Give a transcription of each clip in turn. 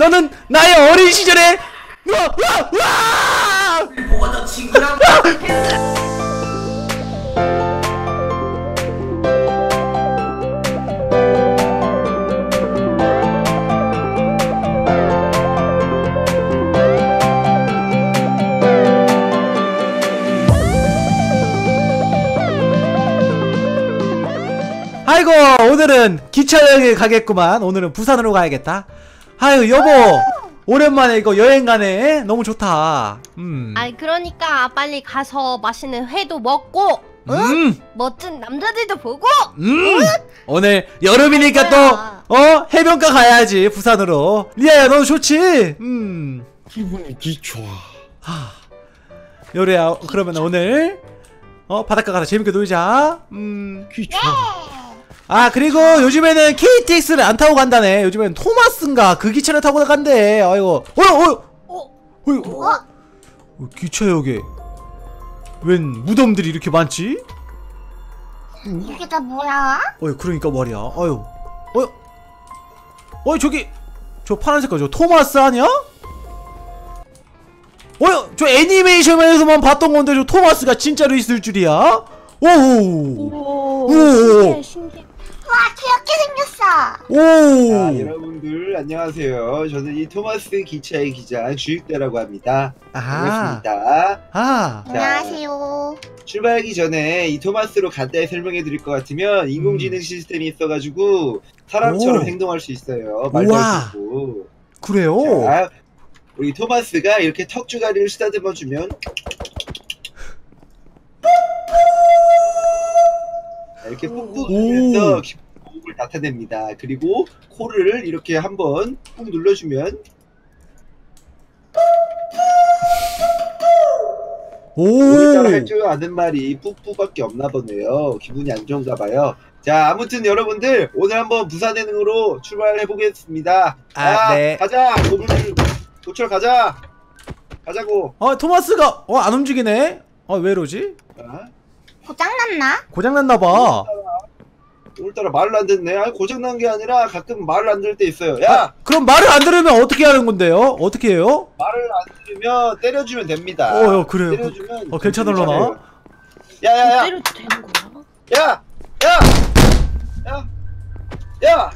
너는 나의 어린 시절에 뭐가 더 징그러운 아이고 오늘은 기차여행을 가겠구만. 오늘은 부산으로 가야겠다. 아유 여보 오랜만에 이거 여행 가네. 너무 좋다. 아이 그러니까 빨리 가서 맛있는 회도 먹고 멋진 남자들도 보고 오늘 여름이니까 또 해변가 가야지. 부산으로. 리아야 너도 좋지? 기분이 기초아. 요리야 그러면 오늘 바닷가 가서 재밌게 놀자. 기초아. 아 그리고 요즘에는 KTX를 안 타고 간다네. 요즘에는 토마스인가 그 기차를 타고 간대. 아이고 기차역에 웬 무덤들이 이렇게 많지? 이게 다 뭐야? 어이 그러니까 말이야. 아유 어이 저기 저 파란색 거 저 토마스 아니야? 어이 저 애니메이션에서만 봤던 건데 저 토마스가 진짜로 있을 줄이야? 오오오 신기해. 와 귀엽게 생겼어. 오. 자, 여러분들 안녕하세요. 저는 이 토마스 기차의 기자 주익대라고 합니다. 반갑습니다. 자, 안녕하세요. 출발하기 전에 이 토마스로 간단히 설명해 드릴 것 같으면 인공지능 시스템이 있어가지고 사람처럼 행동할 수 있어요. 말도 할 수 있고. 그래요? 자, 우리 토마스가 이렇게 턱주가리를 쓰다듬어 주면 이렇게 푹푹 하면서 호흡을 나타냅니다. 그리고 코를 이렇게 한번 푹 눌러주면 오늘따라 할 줄 아는 말이 푹푹밖에 없나 보네요. 기분이 안 좋은가 봐요. 자 아무튼 여러분들 오늘 한번 부산행으로 출발해 보겠습니다. 네. 가자 도철 가자. 가자고. 토마스가 안 움직이네. 왜 이러지? 고장났나? 고장났나봐. 오늘따라 말을 안 듣네. 아니 고장난 게 아니라 가끔 말을 안 들을 때 있어요. 야! 그럼 말을 안 들으면 어떻게 하는 건데요? 어떻게 해요? 말을 안 들으면 때려주면 됩니다. 그래요? 때려주면 괜찮을려나? 야야야! 때려도 되는 거야? 야! 야! 야! 야!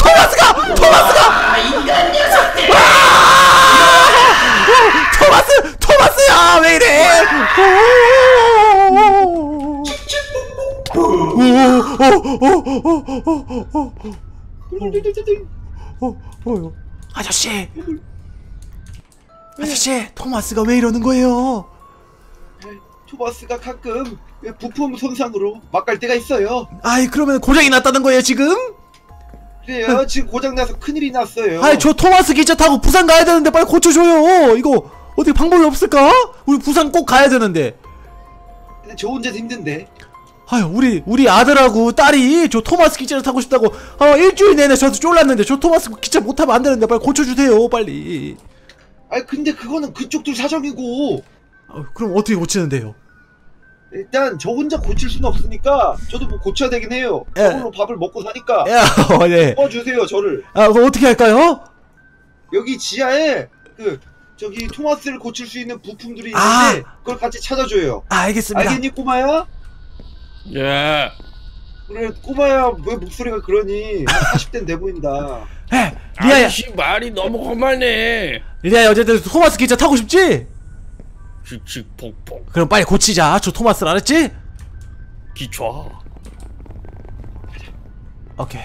토마스가! 인간 녀석들! 토마스야! 왜 이래! 아저씨! 토마스가 왜 이러는 거예요? 토마스가 가끔 부품 손상으로 막 갈 때가 있어요. 아이 그러면 고장이 났다는 거예요 지금? 그래요. 지금 고장나서 큰일이 났어요. 아이 저 토마스 기차 타고 부산 가야 되는데 빨리 고쳐줘요. 이거 어떻게 방법이 없을까? 우리 부산 꼭 가야 되는데. 근데 저 혼자도 힘든데. 아유 우리 아들하고 딸이 저 토마스 기차를 타고 싶다고 일주일 내내 저한테 쫄랐는데 저 토마스 기차 못 타면 안 되는데 빨리 고쳐주세요 빨리. 아이 근데 그거는 그쪽들 사정이고. 그럼 어떻게 고치는데요? 일단 저 혼자 고칠 수는 없으니까 저도 뭐 고쳐야 되긴 해요. 서울로 밥을 먹고 사니까. 도와주세요 저를. 그럼 어떻게 할까요? 여기 지하에 저기 토마스를 고칠 수 있는 부품들이 있는데 그걸 같이 찾아줘요. 알겠습니다. 알겠니 꼬마야? 예. 그래 꼬마야 왜 목소리가 그러니? 40대는 보인다. 리아야. 아이씨 말이 너무 험하네. 리아야 어쨌든 토마스 기차 타고 싶지? 칙칙폭폭. 그럼 빨리 고치자. 저 토마스를 알았지? 기차. 오케이.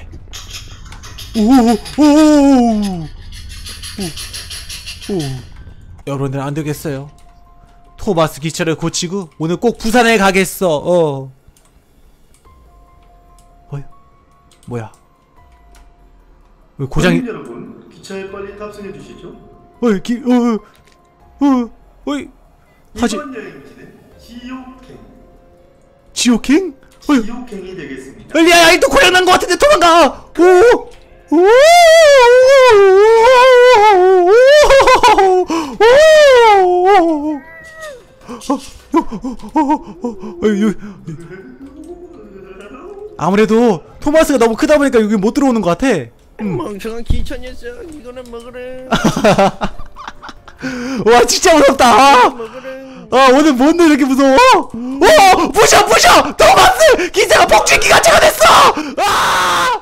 여러분들 안 되겠어요. 토마스 기차를 고치고 오늘 꼭 부산에 가겠어. 뭐야? 왜 고장이? 여러분 기차에 빨리 탑승해 주시죠. 어이. 하지. 이번 여행지는 지옥행? 지옥행이 되겠습니다. 리아야 이거 또 고장난 것 같은데 도망가! 아무래도 토마스가 너무 크다 보니까 여기 못 들어오는 것 같아. 멍청한 기차 녀석, 이거나 먹으래. 와 진짜 무섭다. 아 오늘 뭔데 이렇게 무서워? 오 부셔 부셔! 토마스 기사가 폭주기가 체가됐어. 아!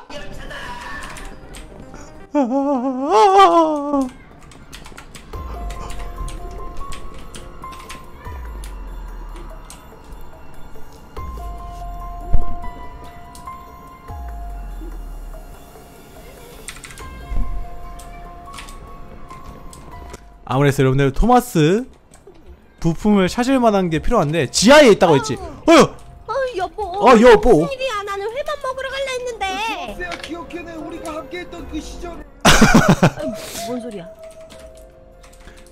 아무래도 여러분들 토마스 부품을 찾을 만한 게 필요한데 지하에 있다고 했지. 여보. 여보. 무슨 일이야? 나는 회밥 먹으러 갈라 했는데. 토마스야 기억해내. 우리가 함께했던 그 시절. 뭔 소리야?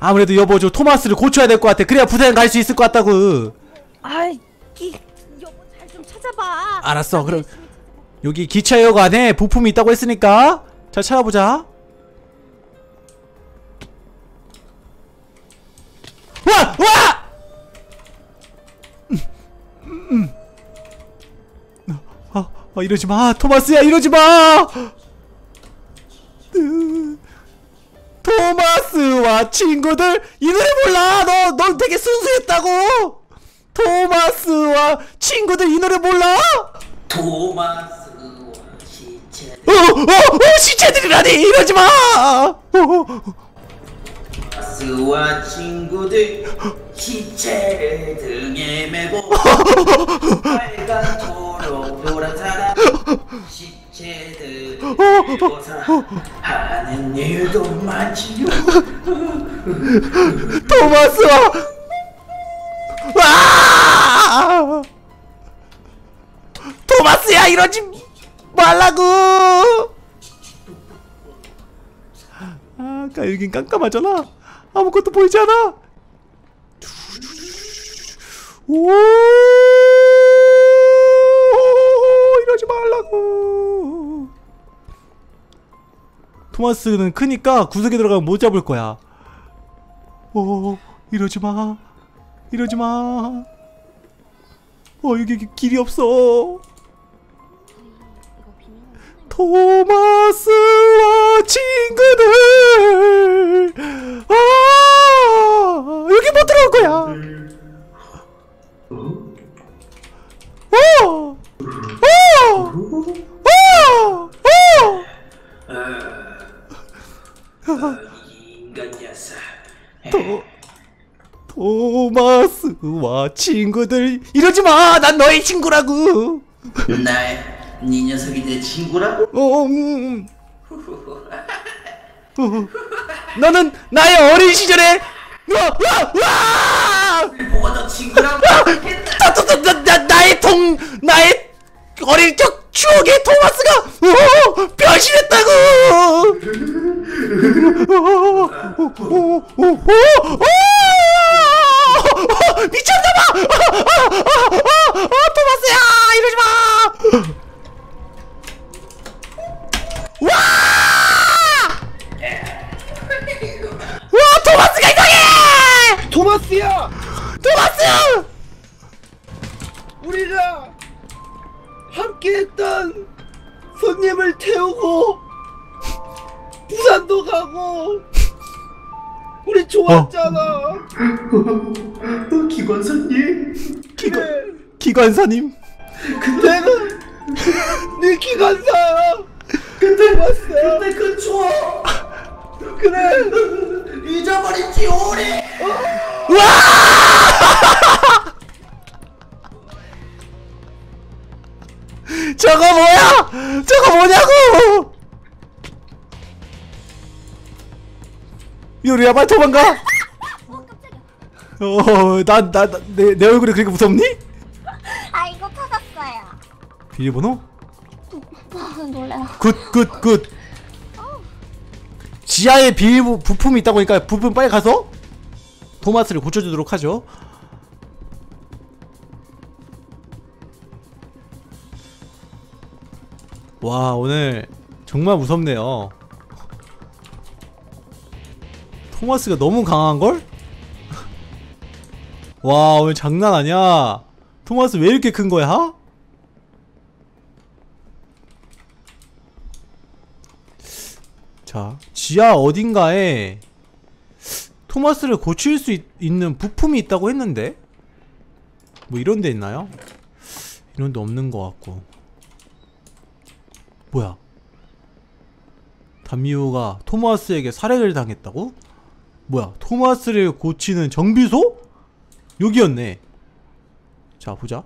아무래도 여보 저 토마스를 고쳐야 될 것 같아. 그래야 부산 갈 수 있을 것 같다고. 아이 여보 잘 좀 찾아봐. 알았어. 그럼 여기 기차역 안에 부품이 있다고 했으니까 잘 찾아보자. 와! 와! 이러지마 토마스야 이러지마. 토마스와 친구들 이 노래 몰라. 넌 되게 순수했다고. 토마스와 친구들 이 노래 몰라. 토마스와 시체들 시체들이라니 이러지마. 토마스와 친구들 시체를 등에 메고 빨간 초록 노란 사람 시체들 메고 하는 일도 많지요. 토마스와 와 토마스야 이러지 말라고. 아까 여긴 깜깜하잖아. 아무것도 보이지 않아. 오 이러지 말라고. 토마스는 크니까 구석에 들어가면 못 잡을 거야. 오 이러지 마 이러지 마. 여기 길이 없어. 토마스와 친구들 여기 못 들어올 거야. 인간 녀석. 토마스와 친구들 이러지 마. 난 너의 친구라고. 네 녀석이 내 친구라고? 너는 나의 어린 시절에 뭐가 너 친구라고? 나의 어릴 적 추억의 토마스가 변신했다고. 미쳤나봐. 토마스야 이러지마. 와! 와 토마스가 이상해! 토마스야! 토마스! 우리가 함께했던 손님을 태우고 부산도 가고 우리 좋았잖아. 또 기관사님? 그래. 기관사님? 그때는 네 기관사야. 근데 그 추억 그래 잊어버리지 오래. 와! 저거 뭐야? 저거 뭐냐고? 요리야 빨리 도망가. 내 얼굴이 그렇게 무섭니? 아 이거 터졌어요. 비밀번호? 놀래요. 굿. 지하에 부품이 있다고 하니까 부품 빨리 가서 토마스를 고쳐주도록 하죠. 와 오늘 정말 무섭네요. 토마스가 너무 강한걸? 와 오늘 장난 아니야. 토마스 왜 이렇게 큰거야? 자, 지하 어딘가에 토마스를 고칠 수 있는 부품이 있다고 했는데? 뭐 이런데 있나요? 이런데 없는 것 같고. 뭐야? 담미우가 토마스에게 살해를 당했다고? 뭐야? 토마스를 고치는 정비소? 여기였네. 자, 보자.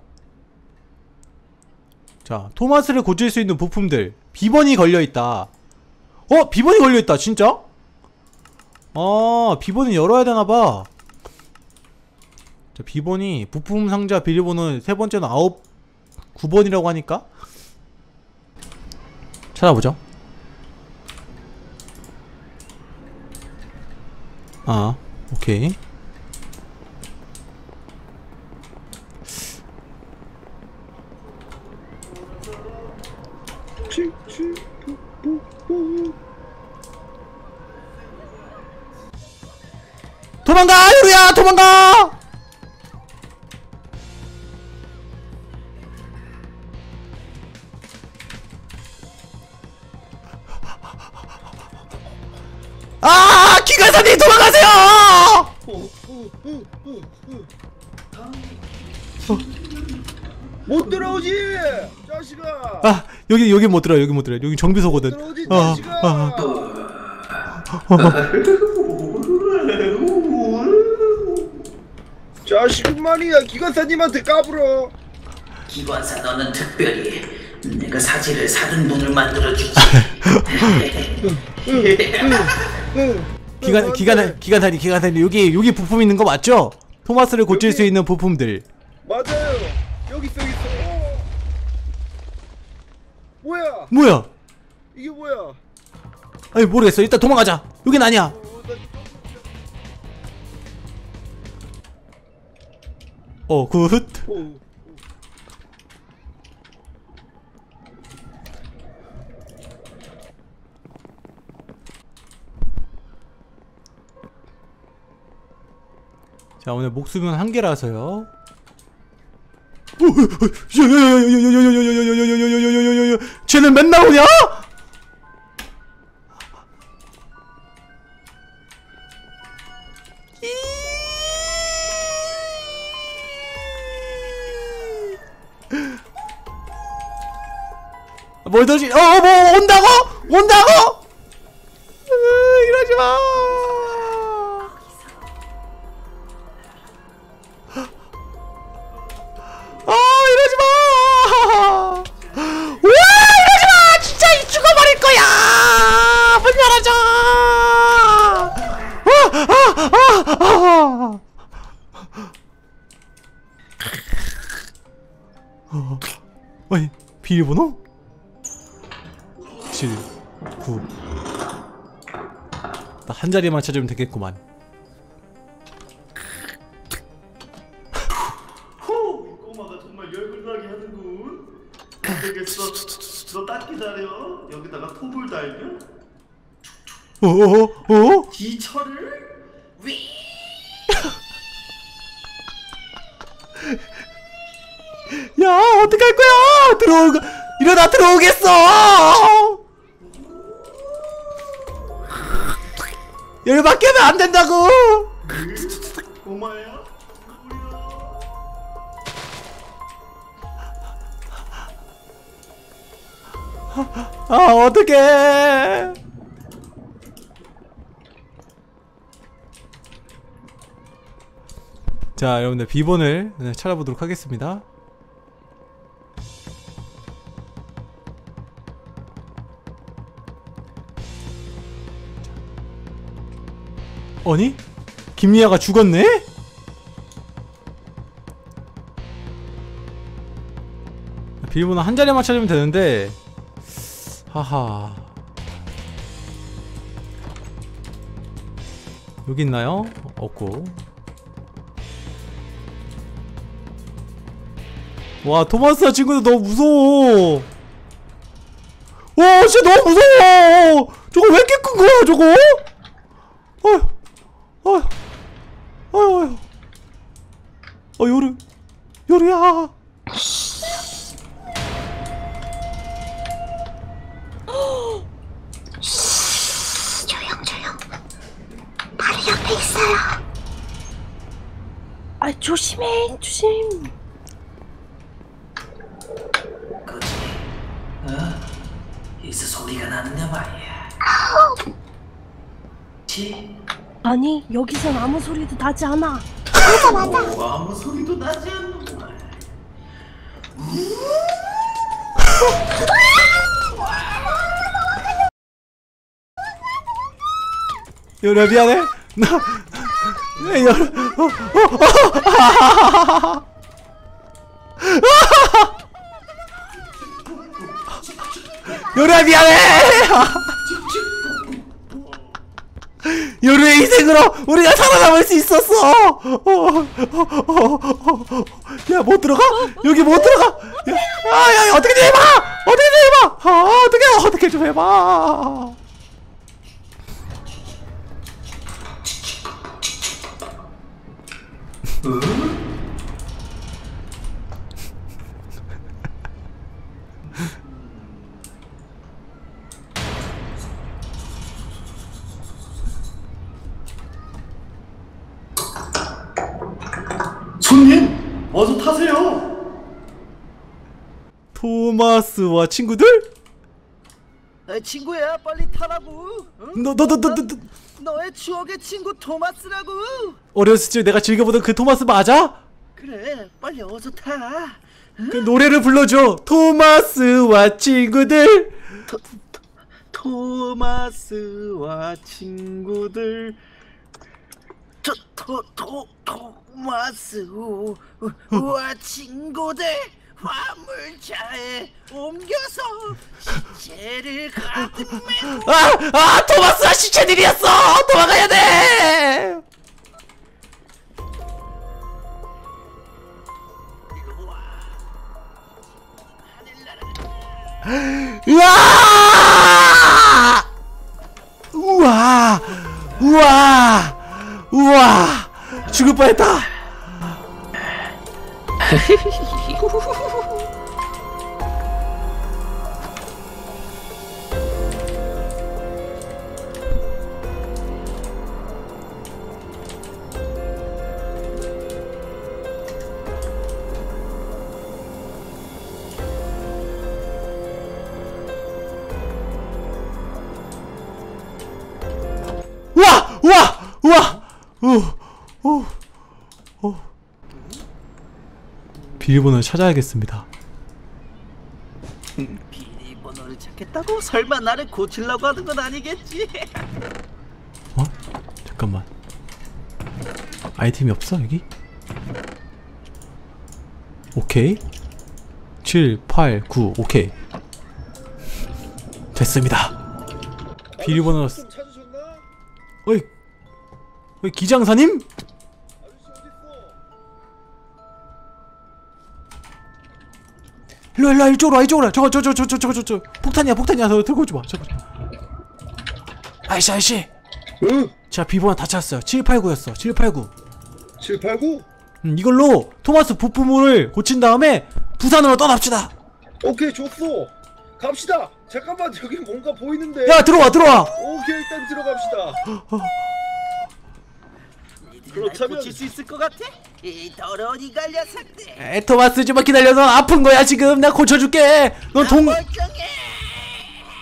자, 토마스를 고칠 수 있는 부품들. 비번이 걸려있다. 어? 비번이 걸려있다. 진짜? 아, 비번을 열어야 되나봐. 자, 비번이 부품 상자 비밀번호 세 번째는 9번이라고 하니까 찾아보죠. 아, 오케이. 도망가! 유루야! 도망가! 아! 기관사님 도망가세요! 못 들어오지! 자식아! 아! 여기 못 들어요. 여기 못 들어요. 여기 정비소거든. 못 들어오지, 자식아! 자식은 말이야, 기관사님한테 까불어. 기관사, 너는 특별히 내가 사지를 사둔 돈을 만들어주지. 기관사님, 여기 부품 있는 거 맞죠? 토마스를 고칠 수 있는 부품들. 맞아요. 여기 있어, 여기 있어. 어. 뭐야? 이게 뭐야? 아니, 모르겠어. 일단 도망가자. 여긴 아니야. 어, 굿. 자, 오늘 목숨은 1개라서요. 쟤는 맨날 오냐? 뭘 들지? 뭐 온다고? 온다고? 이러지 마. 이러지 마. 이러지 마. 진짜 죽어버릴 거야. 문 열어줘. 아니, 비밀번호? 7, 9. 나 한 자리만 찾으면 되겠구만. 호! 꼬마가 정말 열불나게 하는군. 되겠어. 너 딱 기다려. 여기다가 톱을 달면. 어어어? 이 철을 위. 야, 어떡할 거야? 들어오가. 일어나 들어오겠어. 열받게 하면 안 된다고! 꼬마야? 아, 어떡해! 자, 여러분들, 비번을 찾아보도록 하겠습니다. 아니? 김리아가 죽었네? 비밀번호 한 자리만 찾으면 되는데, 하하, 여기 있나요? 없고. 와, 토마스 친구들 너무 무서워. 와, 진짜 너무 무서워. 저거 왜 이렇게 큰 거야, 저거? 어휴. 요루야. 아, 조심해, 조심. 거기, 이제 소리가 나는데 말이야. 지? 아니, 여기선 아무 소리도 나지 않아. 맞아, 맞아. 오, 아무 소리도 나지 않는 말. 여라 미안해. 나 여라 여라 미안해. 여루의 희생으로 우리가 살아남을 수 있었어. 야, 못 들어가? 여기 못 들어가? 야, 어떻게 좀 해봐. 어떻게 좀 해봐. 손님, 어서 타세요. 토마스와 친구들? 친구야, 빨리 타라고. 응? 너의 추억의 친구 토마스라고. 어렸을 때 내가 즐겨보던 그 토마스 맞아? 그래, 빨리 어서 타. 응? 그 노래를 불러줘. 토마스와 친구들. 토마스와 친구들. 토마스와 친구들. 화물차에 옮겨서 시체를 가득 메고. 토마스가 시체들이었어. 도망가야 돼. 우와, 죽을 뻔했다. 비밀번호를 찾아야겠습니다. 비밀번호를 찾겠다고? 설마 나를 고치려고 하는 건 아니겠지? 어? 잠깐만, 아이템이 없어 여기? 오케이, 7, 8, 9, 오케이 됐습니다. 비밀번호를 찾으셨나? 어이 기장사님? 일로와, 이쪽으로 와, 이쪽으로 와. 저거 폭탄이야. 저 들고 오지마. 저거 아이씨. 응? 제가 비번호 다 찾았어요. 789였어 789? 이걸로 토마스 부품을 고친 다음에 부산으로 떠납시다. 오케이, 좋소. 갑시다. 잠깐만, 저기 뭔가 보이는데. 야, 들어와. 오케이, 일단 들어갑시다. 그렇다면 고칠 수 있을 것 같아? 이 더러운 인간 녀석들. 토마스, 좀만 기다려. 너 아픈 거야 지금. 나 고쳐줄게. 넌 동...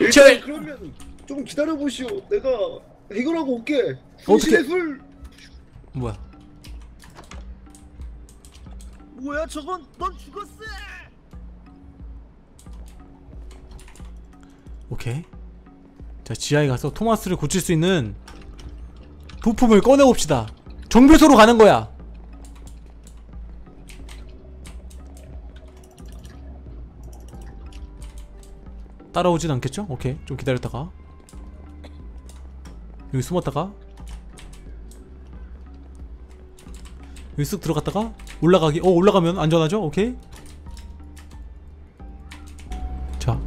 일단 그러면 좀 기다려보시오. 내가 해결하고 올게. 어떻게? 뭐야 저건. 넌 죽었어. 오케이, 자 지하에 가서 토마스를 고칠 수 있는 부품을 꺼내봅시다. 정비소로 가는 거야. 따라오진 않겠죠? 오케이, 좀 기다렸다가 여기 숨었다가 여기 쓱 들어갔다가 올라가기. 올라가면 안전하죠? 오케이. 자,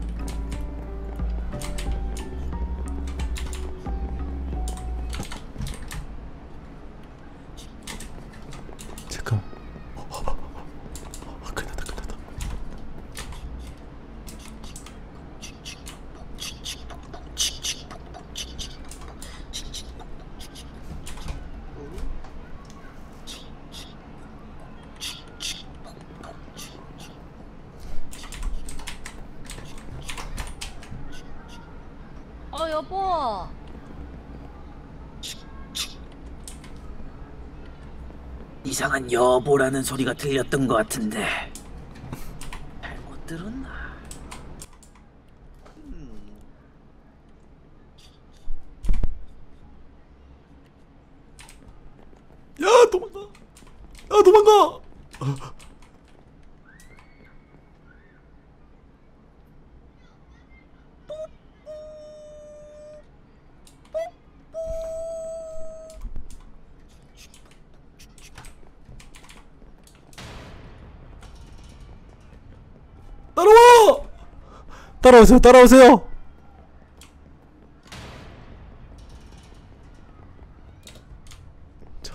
여보. 이상한 여보라는 소리가 들렸던 것 같은데 잘못 들었나? 야 도망가! 야 도망가! 따라오세요, 따라오세요. 자,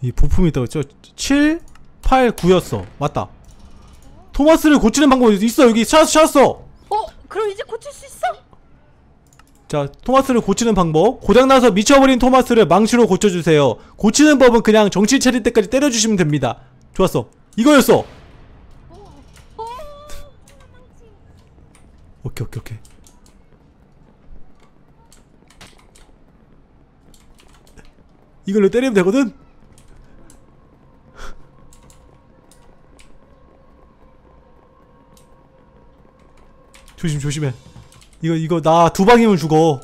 이 부품이 있다고 했죠? 7, 8, 9였어. 맞다. 토마스를 고치는 방법이 있어. 여기 찾았어. 어? 그럼 이제 고칠 수 있어? 자, 토마스를 고치는 방법. 고장나서 미쳐버린 토마스를 망치로 고쳐주세요. 고치는 법은 그냥 정신 차릴 때까지 때려주시면 됩니다. 좋았어. 이거였어. 오케이 오케이 오케이. 이걸로 때리면 되거든? 조심해. 이거 나 두 방이면 죽어.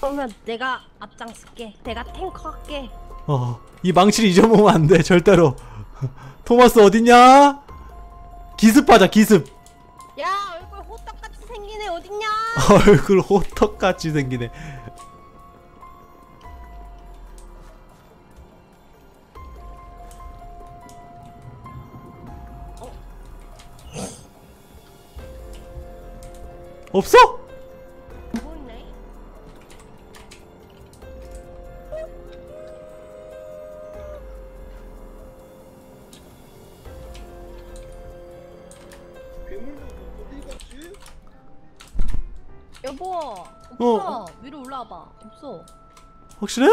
그러면 내가 앞장설게. 내가 탱커 할게. 이 망치를 잊어먹으면 안 돼. 절대로. 토마스 어딨냐? 기습하자 기습. 야! 생기네. 어딨냐? 얼굴 호떡같이 생기네. 없어? 뭐 있네? 여보, 없어. 위로 올라와봐. 없어. 확실해?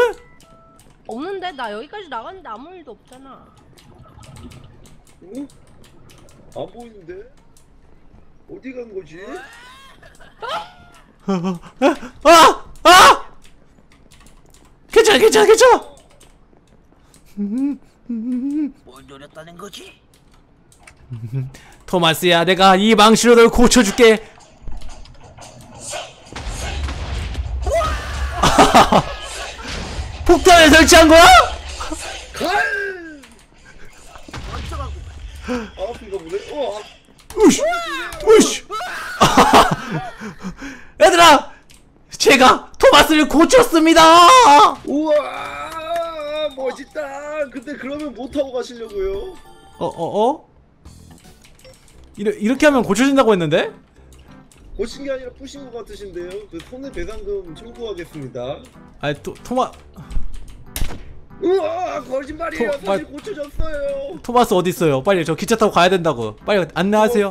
없는데? 나 여기까지 나갔는데 아무 일도 없잖아. 응? 안 보이는데? 어디 간 거지? 괜찮아! 뭔 노렸다는 거지? 토마스야, 내가 이 망치로 널 고쳐줄게. 폭탄을 설치한 거야? 으쌰! 으쌰! 얘들아! 제가 토마스를 고쳤습니다! 우와! 멋있다! 근데 그러면 못하고 가시려고요? 이렇게 하면 고쳐진다고 했는데? 고친 게 아니라 푸신 것 같으신데요? 그 손해배상금 청구하겠습니다. 아니 토마... 우와 거짓말이에요. 사실 고쳐졌어요. 토마스 어딨어요? 빨리 저 기차 타고 가야 된다고. 빨리 안내하세요.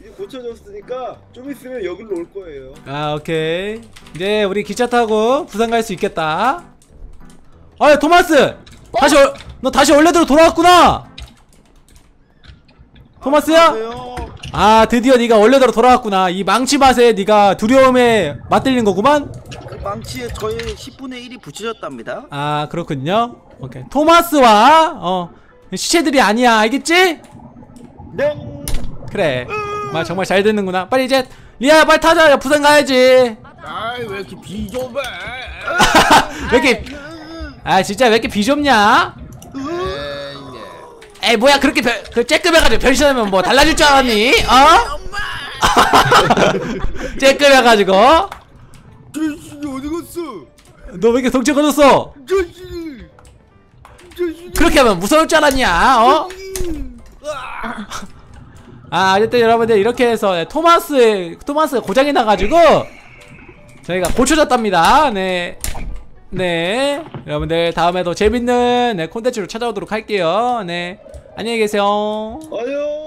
이제 고쳐졌으니까 좀 있으면 여기로 올 거예요. 아 오케이. 이제 우리 기차 타고 부산 갈 수 있겠다. 아니 토마스! 너 다시 원래대로 돌아왔구나! 토마스야? 아 드디어 네가 원래대로 돌아왔구나. 이 망치 맛에 네가 두려움에 맞들린 거구만? 그 망치에 저의 10분의 1이 붙여졌답니다. 아 그렇군요. 오케이 토마스와 시체들이 아니야. 알겠지? 네. 그래 정말 잘 듣는구나. 빨리 이제 리아 빨리 타자. 부산 가야지. 아이 왜 이렇게 비좁아. 왜 이렇게 아 진짜 왜 이렇게 비좁냐? 에이 뭐야 그렇게 쬐끔해가지고 변신하면 뭐 달라질 줄 알았니? 어? 쬐끔해가지고 변신이 어디갔어? 너 왜 이렇게 덩치 커졌어? 변신이 그렇게 하면 무서울 줄 알았냐? 어? 아 어쨌든 여러분들 이렇게 해서 토마스가 고장이 나가지고 저희가 고쳐졌답니다. 네 여러분들 다음에도 재밌는 콘텐츠로 찾아오도록 할게요. 네 안녕히 계세요. 안녕.